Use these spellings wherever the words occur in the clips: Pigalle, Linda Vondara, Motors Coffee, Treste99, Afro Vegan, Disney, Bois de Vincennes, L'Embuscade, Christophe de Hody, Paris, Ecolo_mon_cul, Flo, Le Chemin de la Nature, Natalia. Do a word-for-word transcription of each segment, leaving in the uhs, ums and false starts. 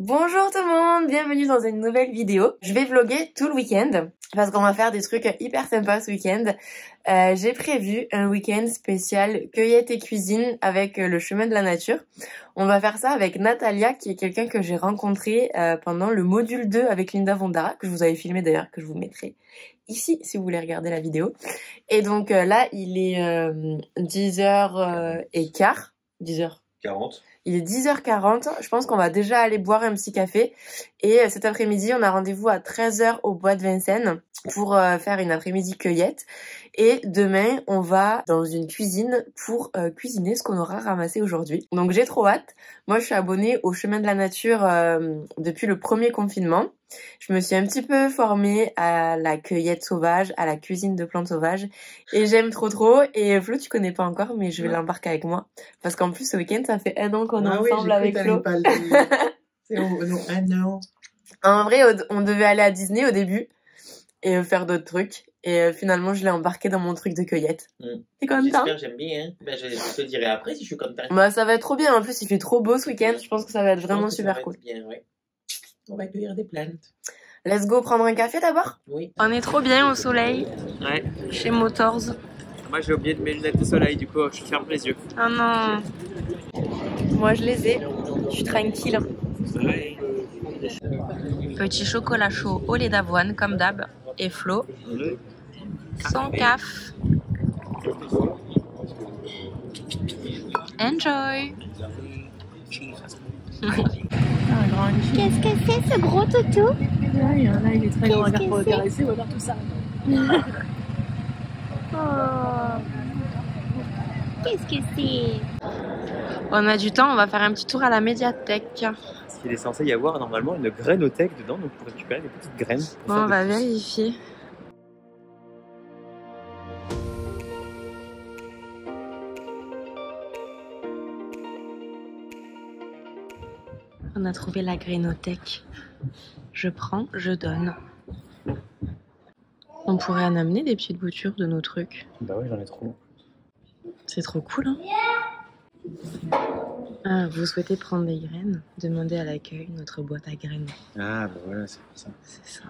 Bonjour tout le monde, bienvenue dans une nouvelle vidéo. Je vais vlogger tout le week-end parce qu'on va faire des trucs hyper sympas ce week-end. Euh, j'ai prévu un week-end spécial cueillette et cuisine avec euh, le chemin de la nature. On va faire ça avec Natalia qui est quelqu'un que j'ai rencontré euh, pendant le module deux avec Linda Vondara, que je vous avais filmé d'ailleurs, que je vous mettrai ici si vous voulez regarder la vidéo. Et donc euh, là il est euh, dix heures quinze, dix heures quarante. Il est dix heures quarante, je pense qu'on va déjà aller boire un petit café. Et cet après-midi, on a rendez-vous à treize heures au Bois de Vincennes pour euh, faire une après-midi cueillette. Et demain, on va dans une cuisine pour euh, cuisiner ce qu'on aura ramassé aujourd'hui. Donc j'ai trop hâte. Moi, je suis abonnée au Chemin de la Nature euh, depuis le premier confinement. Je me suis un petit peu formée à la cueillette sauvage, à la cuisine de plantes sauvages. Et j'aime trop trop. Et Flo, tu connais pas encore, mais je vais ouais. l'embarquer avec moi. Parce qu'en plus, ce week-end, ça fait un an qu'on ah est oui, ensemble avec Flo. C'est un an. En vrai, on devait aller à Disney au début et faire d'autres trucs. Et finalement, je l'ai embarqué dans mon truc de cueillette. Mmh. T'es content? J'espère, j'aime bien. Hein. Ben, je, je te dirai après si je suis content. Bah, ça va être trop bien. En plus, il fait trop beau ce week-end. Je pense que ça va être vraiment super cool. Bien, ouais. On va cueillir des plantes. Let's go prendre un café d'abord? Oui. On est trop bien au soleil. Ouais. Chez Motors. Moi, j'ai oublié de mes lunettes de soleil. Du coup, je ferme les yeux. Ah non. Moi, je les ai. Je suis tranquille. Ouais. Petit chocolat chaud au lait d'avoine comme d'hab et Flo son caf. Enjoy. Qu'est-ce que c'est ce gros toutou? Là il, y en a, il est très grand, regarde pour le caresser, regarde tout ça. Oh. Qu'est-ce que c'est? On a du temps, on va faire un petit tour à la médiathèque. Il est censé y avoir normalement une grainothèque dedans, donc pour récupérer des petites graines. Bon, on va vérifier. On a trouvé la grainothèque. Je prends, je donne. On pourrait en amener des petites boutures de nos trucs. Bah ouais, j'en ai trop. C'est trop cool, hein? Ah, vous souhaitez prendre des graines? Demandez à l'accueil notre boîte à graines. Ah, bah voilà, c'est pour ça. C'est ça.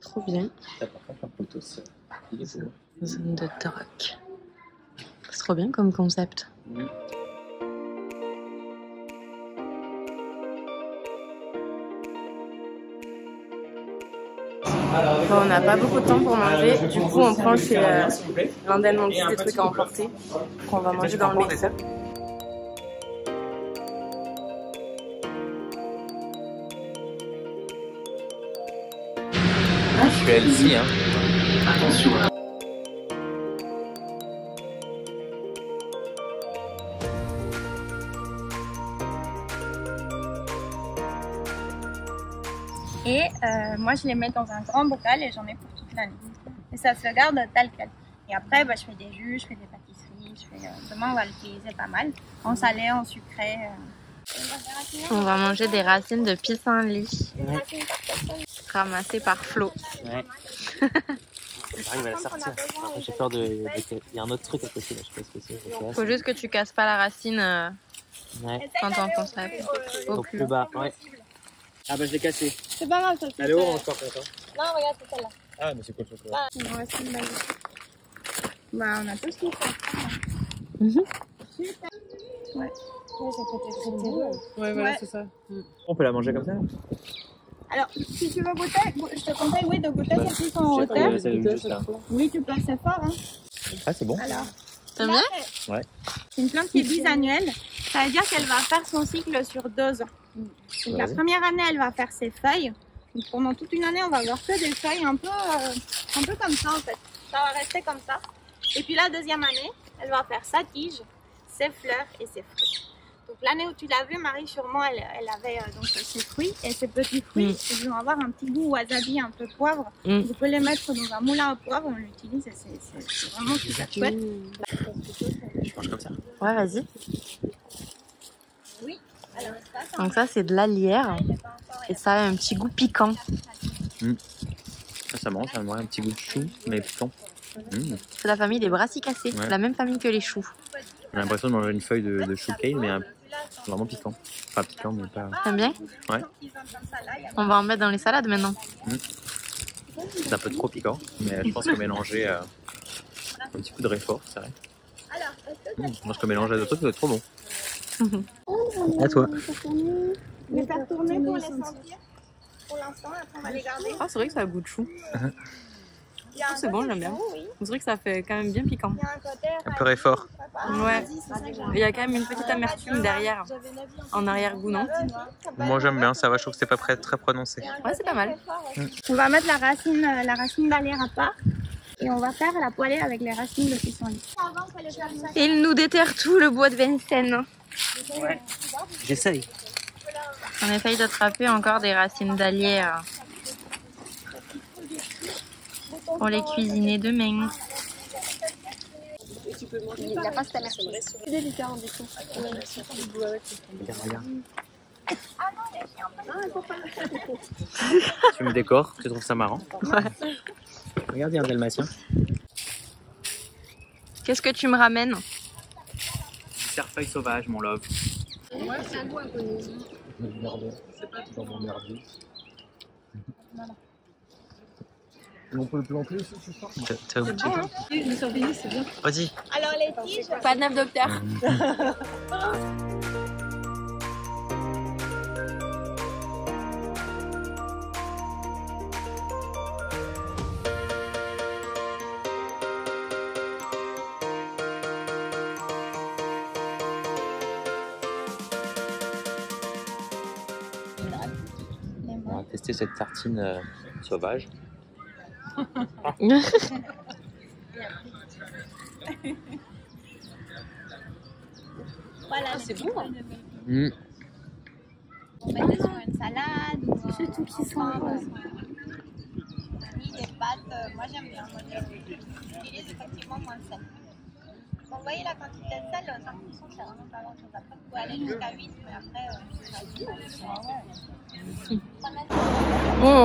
Trop bien. Ça, par contre, un poteau, c'est... Il est beau. Zone de troc. C'est trop bien comme concept. Mmh. Bon, on n'a pas beaucoup de temps pour manger, du coup on prend chez euh, Linda des trucs à emporter qu'on va manger dans le métro. Je suis healthy, hein. Attention. Et euh, moi, je les mets dans un grand bocal et j'en ai pour toute l'année. Et ça se garde tel quel. Et après, bah, je fais des jus, je fais des pâtisseries. Je fais, euh, demain, on va l'utiliser pas mal. En salé, en sucré. Euh... On va manger des racines de pissenlit. Ouais. Ramassées par Flo. Ouais. J'arrive à la sortir. J'ai peur de... Il y a un autre truc à côté. Là. Je sais pas ce que c'est. Faut juste que tu casses pas la racine euh... ouais. quand on pense à... Au plus bas. Ouais. Ah bah je l'ai cassée. C'est pas mal celle-ci. Elle est orange par contre. Non regarde c'est celle-là. Ah mais c'est quoi le chocolat? Ah il me reste une balle. Bah on a tout ce qu'il faut. Mm-hmm. Ouais. Ouais ça peut être très bon. Ouais voilà ouais. c'est ça. On peut la manger comme ça? Alors si tu veux goûter, je te conseille oui de goûter bah, celle-ci en hauteur. Oui tu places ça fort hein. Ah c'est bon. Alors. T'as bien? Ouais. C'est une plante qui est bisannuelle. Ça veut dire qu'elle va faire son cycle sur deux ans. Donc la première année, elle va faire ses feuilles. Donc pendant toute une année, on va avoir que des feuilles un peu, euh, un peu comme ça en fait. Ça va rester comme ça. Et puis la deuxième année, elle va faire sa tige, ses fleurs et ses fruits. Donc l'année où tu l'as vue, Marie, sûrement, elle, elle avait euh, donc, ses fruits et ses petits fruits. Mmh. Ils vont avoir un petit goût wasabi, un peu poivre. Mmh. Vous pouvez les mettre dans un moulin à poivre, on l'utilise et c'est vraiment super chouette. Mmh. Je mange comme ça. Ouais, vas-y. Oui. Alors, ça, donc ça, c'est de l'alière et ça a un petit goût piquant. Mmh. Ça, ça mange, ça a un petit goût de chou, mais piquant. Mmh. C'est la famille des brassicacées, ouais. La même famille que les choux. J'ai l'impression de manger une feuille de, de chou cane, mais un C'est vraiment piquant. Enfin, piquant, mais pas. T'aimes bien? Ouais. On va en mettre dans les salades maintenant. Mmh. C'est un peu trop piquant, mais je pense que mélanger euh, un petit coup de réfort, c'est vrai. Mmh, je pense que mélanger à d'autres trucs, ça doit être trop bon. Mmh. À toi. Les faire tourner pour les sentir. Pour l'instant, après on va les garder. Ah, c'est vrai que ça a goût de chou. Oh, c'est bon, j'aime bien. On dirait que ça fait quand même bien piquant. Un peu réfort. Ouais. Il y a quand même une petite amertume derrière, en arrière-goût, non? Moi j'aime bien, ça va, je trouve que c'est pas très prononcé. Ouais, c'est pas mal. Mmh. On va mettre la racine, la racine d'Alerapa et on va faire la poêlée avec les racines de pissenlit. Et il nous déterre tout le bois de Vincennes. Ouais. J'essaye. On essaye d'attraper encore des racines d'allier pour les cuisiner demain. Il n'a pas sa mère. C'est délicat en dessous. Regarde, regarde. Ah non, les chiens, il ne faut pas le faire. Tu me décores, tu trouves ça marrant? Ouais. Regarde, il y a un dalmatien. Qu'est-ce que tu me ramènes? Du cerfeuil sauvage, mon love. Ouais, c'est un goût inconnu. C'est pas tout dans mon herbier. Et on peut le planter aussi, tu sors. T'as oublié. Le surveiller, c'est bien. Vas-y. Alors les tiges, pas de neuf docteur. On va tester cette tartine euh, sauvage. Voilà, c'est bon. Mmh. On met des sur une salade, ou c'est tout qui sent. Les pâtes, moi j'aime bien. J'utilise effectivement moins de sel. Vous voyez la quantité de sel, ça c'est vraiment pas grand chose. Après, vous pouvez aller jusqu'à huit, mais après, on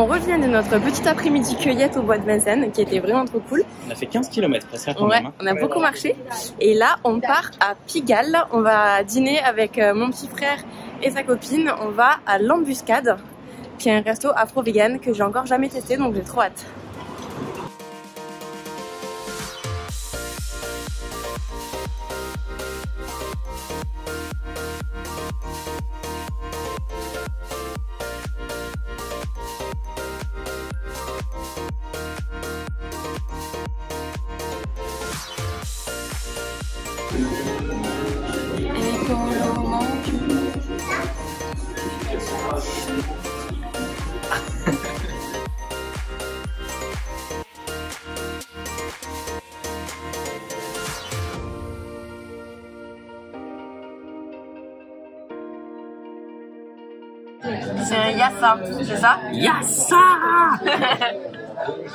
revient de notre petit après-midi cueillette au bois de Vincennes qui était vraiment trop cool. On a fait quinze kilomètres presque. Ouais, on a beaucoup marché. Et là, on part à Pigalle. On va dîner avec mon petit frère et sa copine. On va à L'Embuscade, qui est un resto afro-vegan que j'ai encore jamais testé, donc j'ai trop hâte. C'est Yassa, c'est ça? Yassa!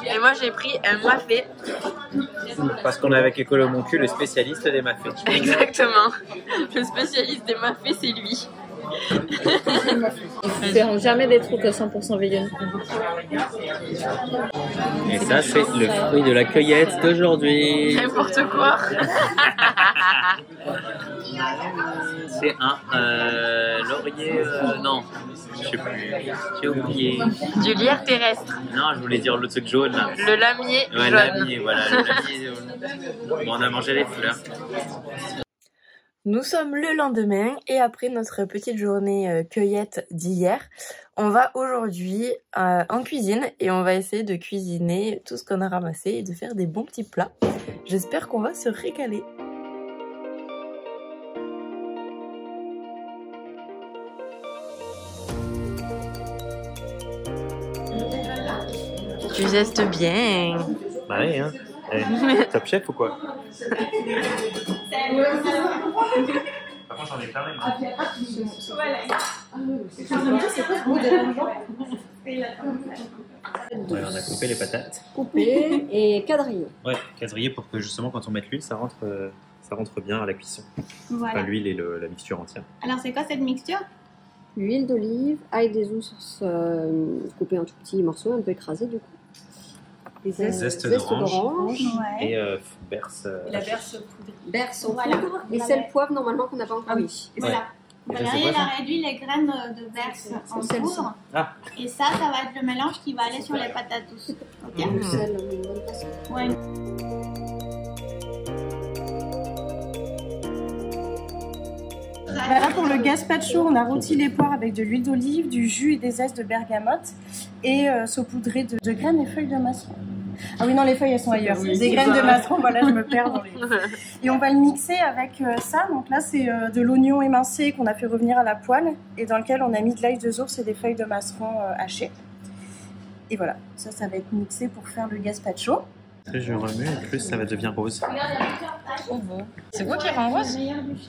Et moi j'ai pris un mafé. Parce qu'on est avec Ecolo_mon_cul, le spécialiste des mafés. Exactement. Le spécialiste des mafés, c'est lui. Ils ne feront jamais des trucs à cent pour cent vegan. Et ça, c'est le fruit de la cueillette d'aujourd'hui. N'importe quoi. C'est un euh, laurier. Euh, non, je sais plus. J'ai oublié. Du lierre terrestre. Non, je voulais dire l'autre truc jaune. Là. Le lamier ouais, jaune. Lamier, voilà, le lamier jaune. Bon, on a mangé les fleurs. Nous sommes le lendemain et après notre petite journée euh, cueillette d'hier, on va aujourd'hui euh, en cuisine et on va essayer de cuisiner tout ce qu'on a ramassé et de faire des bons petits plats. J'espère qu'on va se régaler. Tu zestes bien. Bah oui, hein. Eh, top chef ou quoi? Par contre, j'en ai plein les mains. C'est quoi ce goût de l'argent? Ouais, on a coupé les patates. Coupé et quadrillé. Ouais, quadrillé pour que justement quand on mette l'huile, ça rentre, ça rentre bien à la cuisson. Voilà. Enfin, l'huile et le, la mixture entière. Alors, c'est quoi cette mixture? Huile d'olive, ail des ours euh, coupé en tout petits morceaux, un peu écrasé du coup. Des zestes d'orange ouais. Et euh, berce. Euh, et la berce poudre. Berce au voilà. Et c'est le poivre normalement qu'on n'a pas encore. Ah oui. Et ouais. Voilà. Voilà, il a réduit les graines de verse en poudre. Ah. Et ça, ça va être le mélange qui va aller sur les patates douces. Okay. Mmh. Mmh. Ouais. Bah là, pour le gazpacho, on a rôti les poires avec de l'huile d'olive, du jus et des zestes de bergamote et euh, saupoudré de, de graines et feuilles de masseron. Ah oui, non, les feuilles, elles sont ailleurs. Oui, des graines de masseron, voilà, je me perds dans les... Et on va le mixer avec euh, ça. Donc là, c'est euh, de l'oignon émincé qu'on a fait revenir à la poêle et dans lequel on a mis de l'ail de source et des feuilles de masseron euh, hachées. Et voilà, ça, ça va être mixé pour faire le gazpacho. Je remue et plus ça va devenir rose. Oh bon. C'est quoi qui rend rose?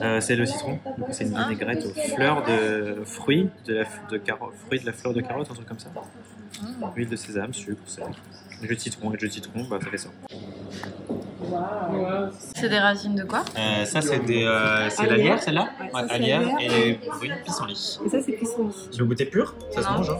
euh, C'est le citron. C'est une vinaigrette aux fleurs de fruits, de la, de caro, fruits de la fleur de carotte, un truc comme ça. Mmh. Huile de sésame, sucre, sel, jus de citron et jus de citron, bah ça fait ça. Wow. C'est des racines de quoi? euh, Ça c'est des, euh, c'est l'alière, celle-là. Ouais, alière et les fruits de pissenlit. Et ça c'est pissenlit. Tu veux goûter pur? Ça se mange. Hein.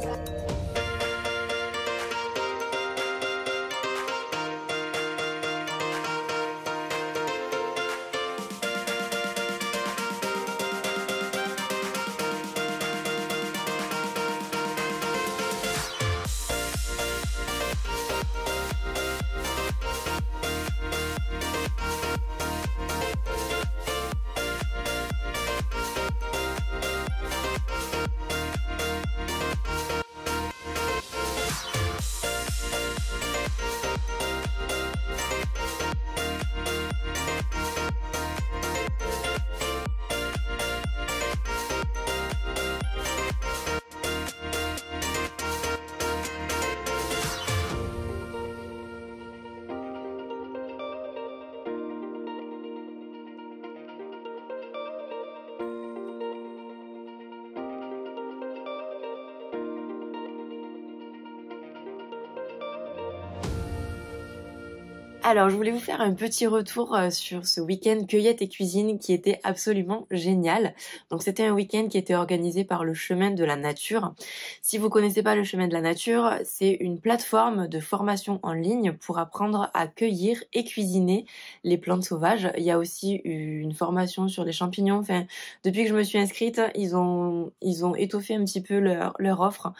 Alors, je voulais vous faire un petit retour sur ce week-end cueillette et cuisine qui était absolument génial. Donc, c'était un week-end qui était organisé par le Chemin de la Nature. Si vous connaissez pas le Chemin de la Nature, c'est une plateforme de formation en ligne pour apprendre à cueillir et cuisiner les plantes sauvages. Il y a aussi une formation sur les champignons. Enfin, depuis que je me suis inscrite, ils ont, ils ont étoffé un petit peu leur, leur offre.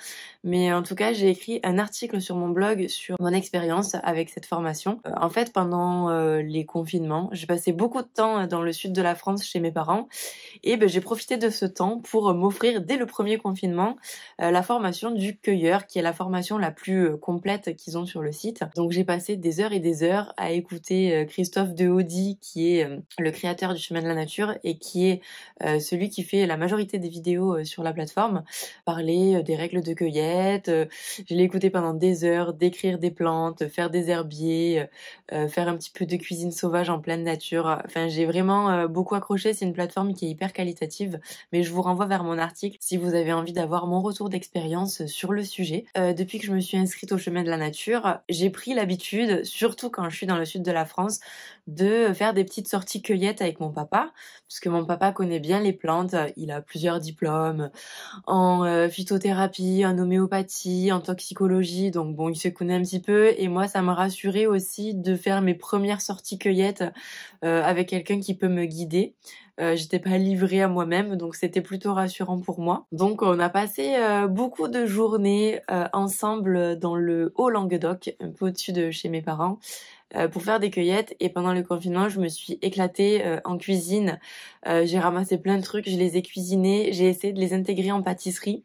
Mais en tout cas, j'ai écrit un article sur mon blog sur mon expérience avec cette formation. En En fait, pendant euh, les confinements, j'ai passé beaucoup de temps dans le sud de la France chez mes parents et ben, j'ai profité de ce temps pour m'offrir dès le premier confinement euh, la formation du cueilleur qui est la formation la plus complète qu'ils ont sur le site. Donc j'ai passé des heures et des heures à écouter euh, Christophe de Hody qui est euh, le créateur du Chemin de la Nature et qui est euh, celui qui fait la majorité des vidéos euh, sur la plateforme, parler euh, des règles de cueillette. Euh, je l'ai écouté pendant des heures, décrire des plantes, faire des herbiers, euh, Euh, faire un petit peu de cuisine sauvage en pleine nature. Enfin, j'ai vraiment euh, beaucoup accroché. C'est une plateforme qui est hyper qualitative, mais je vous renvoie vers mon article si vous avez envie d'avoir mon retour d'expérience sur le sujet. Euh, depuis que je me suis inscrite au Chemin de la Nature, j'ai pris l'habitude, surtout quand je suis dans le sud de la France, de faire des petites sorties cueillettes avec mon papa, parce que mon papa connaît bien les plantes. Il a plusieurs diplômes en euh, phytothérapie, en homéopathie, en toxicologie, donc bon, il se connaît un petit peu, et moi ça me rassurait aussi de faire mes premières sorties cueillettes euh, avec quelqu'un qui peut me guider. Euh, j'étais pas livrée à moi-même, donc c'était plutôt rassurant pour moi. Donc on a passé euh, beaucoup de journées euh, ensemble dans le Haut-Languedoc, un peu au-dessus de chez mes parents, euh, pour faire des cueillettes. Et pendant le confinement, je me suis éclatée euh, en cuisine. Euh, j'ai ramassé plein de trucs, je les ai cuisinés, j'ai essayé de les intégrer en pâtisserie.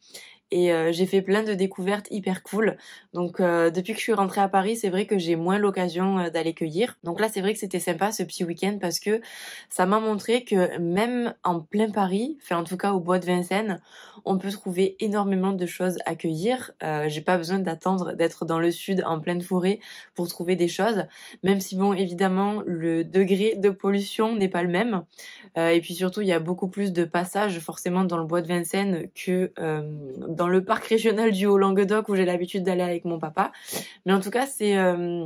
Et euh, j'ai fait plein de découvertes hyper cool. Donc euh, depuis que je suis rentrée à Paris, c'est vrai que j'ai moins l'occasion euh, d'aller cueillir. Donc là, c'est vrai que c'était sympa ce petit week-end parce que ça m'a montré que même en plein Paris, enfin en tout cas au Bois de Vincennes, on peut trouver énormément de choses à cueillir. Euh, j'ai pas besoin d'attendre d'être dans le sud en pleine forêt pour trouver des choses. Même si bon, évidemment, le degré de pollution n'est pas le même. Euh, et puis surtout, il y a beaucoup plus de passages forcément dans le Bois de Vincennes que euh, dans le parc régional du Haut-Languedoc où j'ai l'habitude d'aller avec mon papa. Mais en tout cas, c'est euh,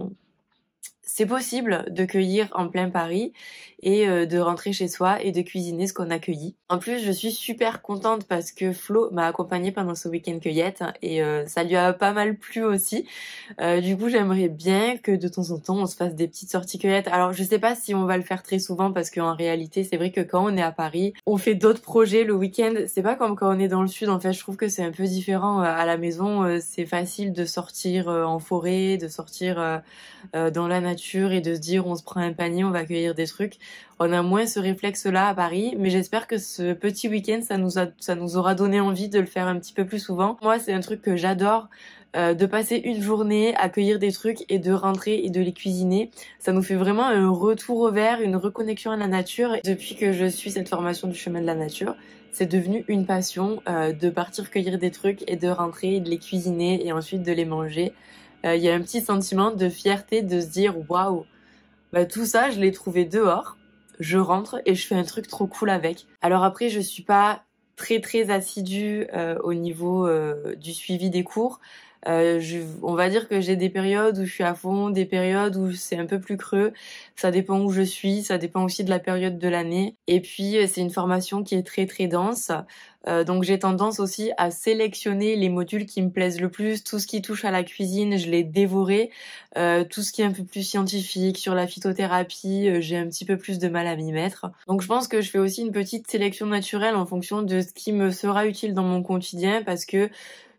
C'est possible de cueillir en plein Paris et de rentrer chez soi et de cuisiner ce qu'on a cueilli. En plus, je suis super contente parce que Flo m'a accompagnée pendant ce week-end cueillette et ça lui a pas mal plu aussi. Du coup, j'aimerais bien que de temps en temps, on se fasse des petites sorties cueillettes. Alors, je sais pas si on va le faire très souvent parce qu'en réalité, c'est vrai que quand on est à Paris, on fait d'autres projets le week-end. C'est pas comme quand on est dans le sud. En fait, je trouve que c'est un peu différent. À la maison, c'est facile de sortir en forêt, de sortir dans la nature et de se dire on se prend un panier, on va cueillir des trucs. On a moins ce réflexe-là à Paris, mais j'espère que ce petit week-end, ça nous a, ça nous aura donné envie de le faire un petit peu plus souvent. Moi, c'est un truc que j'adore, euh, de passer une journée à cueillir des trucs et de rentrer et de les cuisiner. Ça nous fait vraiment un retour au vert, une reconnexion à la nature. Et depuis que je suis cette formation du Chemin de la Nature, c'est devenu une passion euh, de partir cueillir des trucs et de rentrer et de les cuisiner et ensuite de les manger. Il euh, y a un petit sentiment de fierté de se dire « Waouh, bah, tout ça, je l'ai trouvé dehors, je rentre et je fais un truc trop cool avec. » Alors après, je suis pas très très assidue euh, au niveau euh, du suivi des cours. Euh, je, on va dire que j'ai des périodes où je suis à fond, des périodes où c'est un peu plus creux. Ça dépend où je suis, ça dépend aussi de la période de l'année. Et puis, c'est une formation qui est très très dense. Euh, donc j'ai tendance aussi à sélectionner les modules qui me plaisent le plus. Tout ce qui touche à la cuisine, je l'ai dévoré. Euh, tout ce qui est un peu plus scientifique, sur la phytothérapie, euh, j'ai un petit peu plus de mal à m'y mettre. Donc je pense que je fais aussi une petite sélection naturelle en fonction de ce qui me sera utile dans mon quotidien, parce que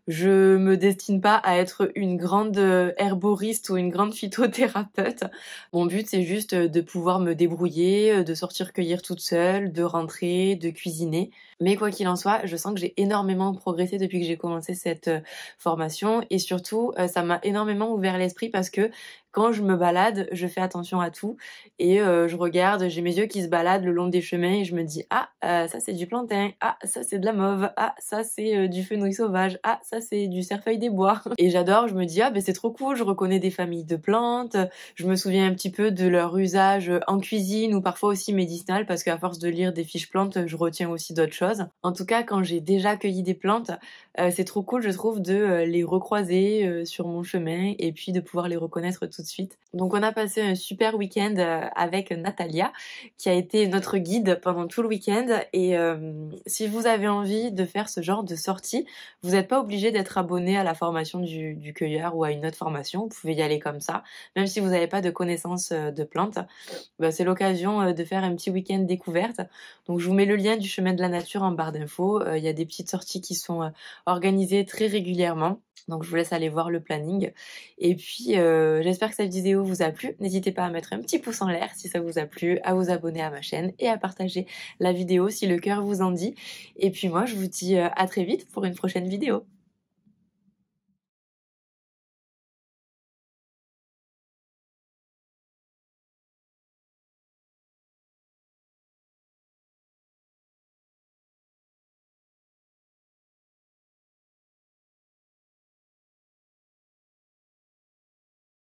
je me destine pas à être une grande herboriste ou une grande phytothérapeute. Mon but, c'est juste de pouvoir me débrouiller, de sortir cueillir toute seule, de rentrer, de cuisiner. Mais quoi qu'il en soit, je sens que j'ai énormément progressé depuis que j'ai commencé cette formation. Et surtout, ça m'a énormément ouvert l'esprit parce que quand je me balade, je fais attention à tout. Et euh, je regarde, j'ai mes yeux qui se baladent le long des chemins et je me dis « Ah, euh, ça c'est du plantain. Ah, ça c'est de la mauve. Ah, ça c'est euh, du fenouil sauvage. Ah, ça c'est du cerfeuil des bois. » Et j'adore, je me dis « Ah, ben c'est trop cool, je reconnais des familles de plantes. » Je me souviens un petit peu de leur usage en cuisine ou parfois aussi médicinal parce qu'à force de lire des fiches plantes, je retiens aussi d'autres choses. En tout cas, quand j'ai déjà cueilli des plantes, euh, c'est trop cool, je trouve, de euh, les recroiser euh, sur mon chemin et puis de pouvoir les reconnaître tout de suite. Donc on a passé un super week-end euh, avec Natalia, qui a été notre guide pendant tout le week-end. Et euh, si vous avez envie de faire ce genre de sortie, vous n'êtes pas obligé d'être abonné à la formation du, du cueilleur ou à une autre formation. Vous pouvez y aller comme ça, même si vous n'avez pas de connaissances euh, de plantes. Bah, c'est l'occasion euh, de faire un petit week-end découverte. Donc je vous mets le lien du Chemin de la Nature en barre d'infos. Il y a des petites sorties qui sont euh, organisées très régulièrement. Donc je vous laisse aller voir le planning. Et puis euh, j'espère que cette vidéo vous a plu. N'hésitez pas à mettre un petit pouce en l'air si ça vous a plu, à vous abonner à ma chaîne et à partager la vidéo si le cœur vous en dit. Et puis moi je vous dis à très vite pour une prochaine vidéo.